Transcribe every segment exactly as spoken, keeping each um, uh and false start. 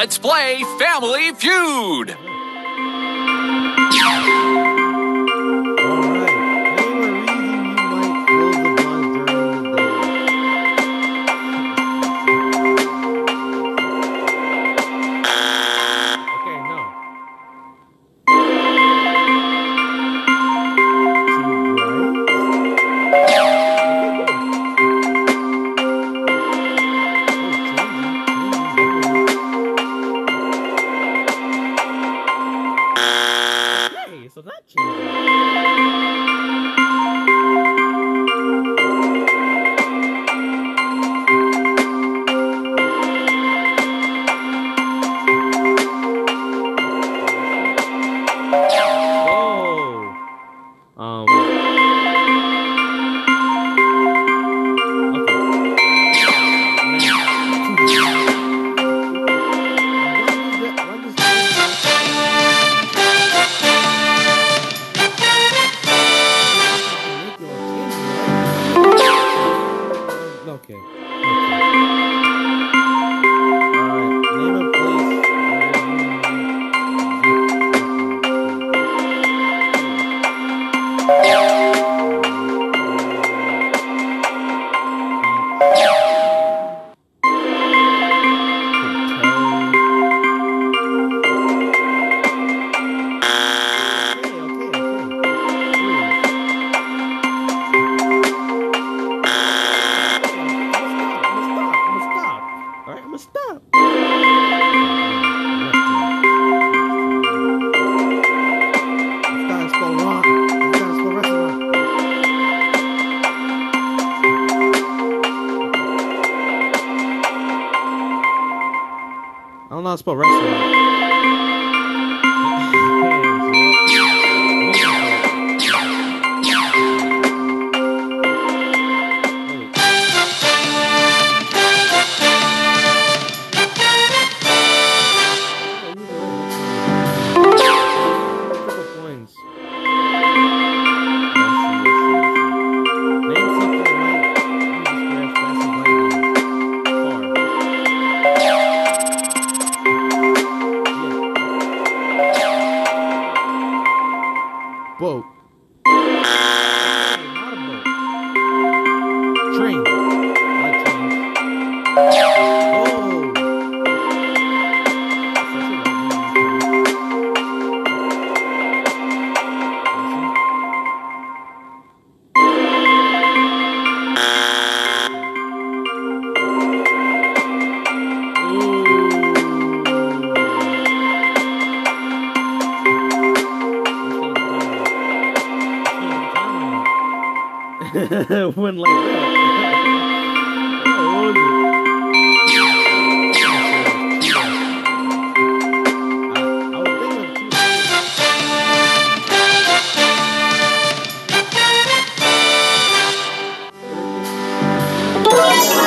Let's play Family Feud! When like that. Oh, I, I was thinking of two.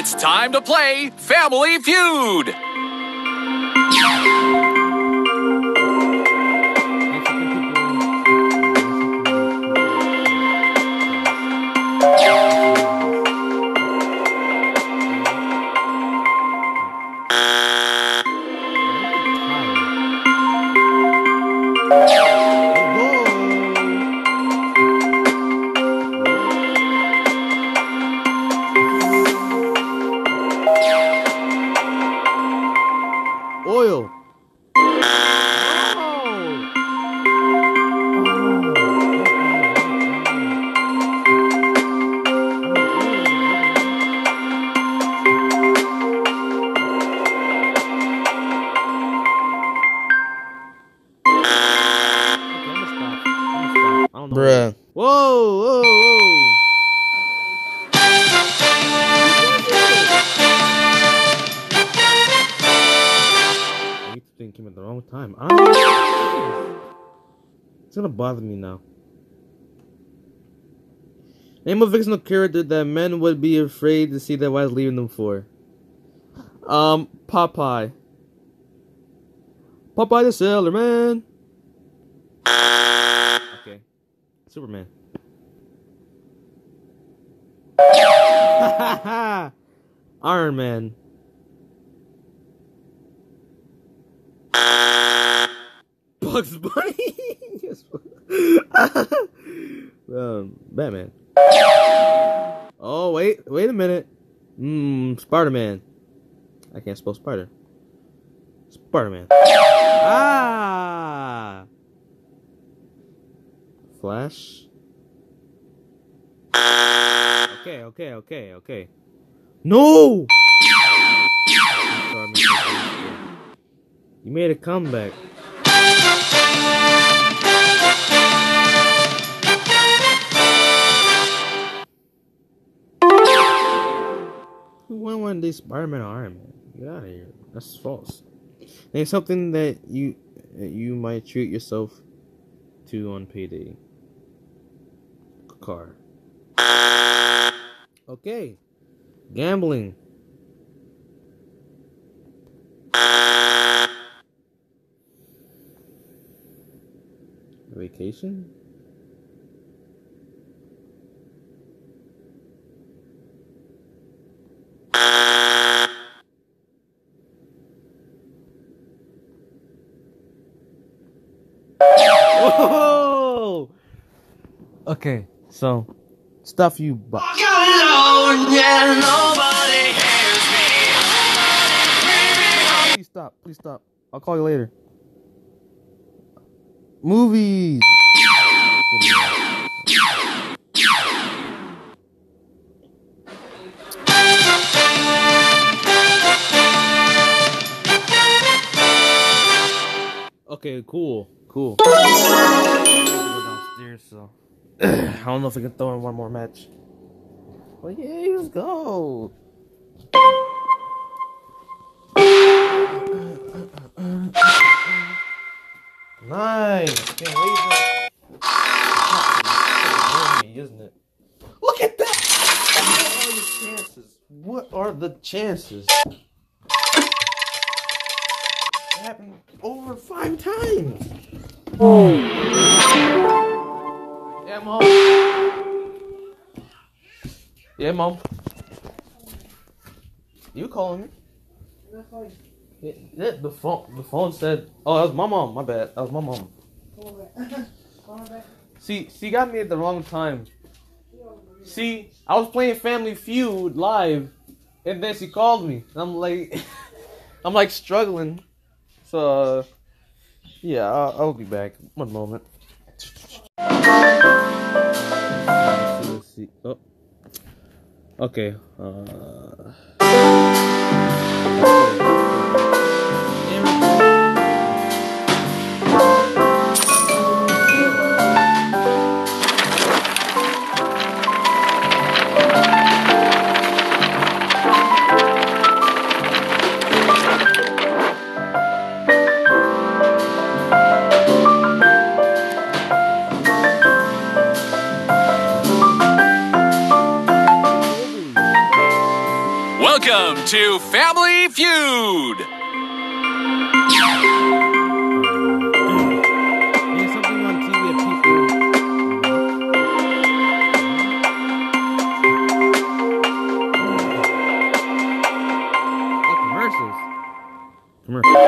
It's time to play Family Feud! Bruh. Whoa, whoa, whoa. I think came at the wrong time. I don't know. It's gonna bother me now. Name a fictional character that men would be afraid to see their wives leaving them for. Um, Popeye. Popeye the Sailor Man. Superman. Iron Man. Bugs Bunny. um, Batman. Oh wait, wait a minute. Mmm, Spider-Man. I can't spell spider. Spider-Man. Ah. Flash. Okay, okay, okay, okay. No! You made a comeback. Who won one of these? Spider-Man or Iron Man? Get out of here. That's false. Name something that you you might treat yourself to on payday. Car. Okay. Gambling. Vacation? Whoa! Okay. So, stuff you buy. Please stop, please stop. I'll call you later. Movies. Okay, cool, cool. Downstairs, so. I don't know if we can throw in one more match. Well, yeah, let's go. Nice. Can't wait for it. Isn't it? Look at that. What are the chances? What are the chances? It happened over five times. Oh. Yeah, Mom. Yeah, Mom. You calling me? I'm not calling you. Yeah, the phone, the phone said, oh, that was my mom. My bad. That was my mom. See, she got me at the wrong time. See, I was playing Family Feud live, and then she called me. And I'm like, I'm like struggling. So, uh, yeah, I'll, I'll be back. One moment. Let's see. Oh. Okay. Uh... Welcome to Family Feud! There's something on T V at people. Oh, commercials. Commercials. Wow.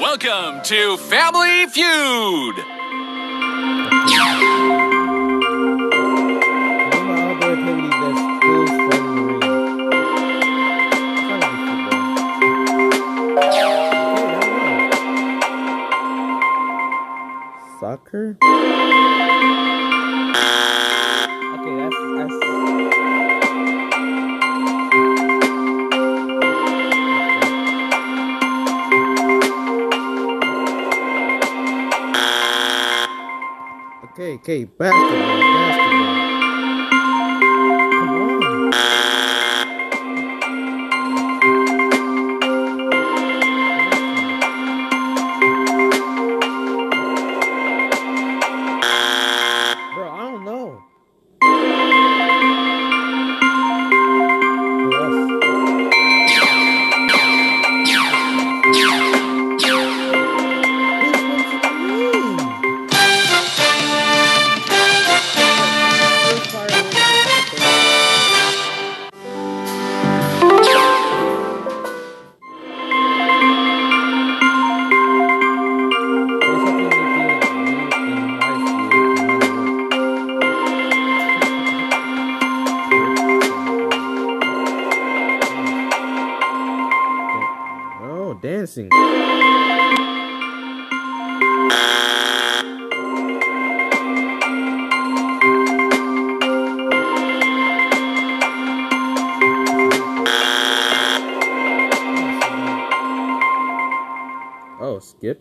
Welcome to Family Feud! Soccer? Okay, that's... that's... Okay, okay, basketball, basketball. Come on. Basketball. Oh, skip.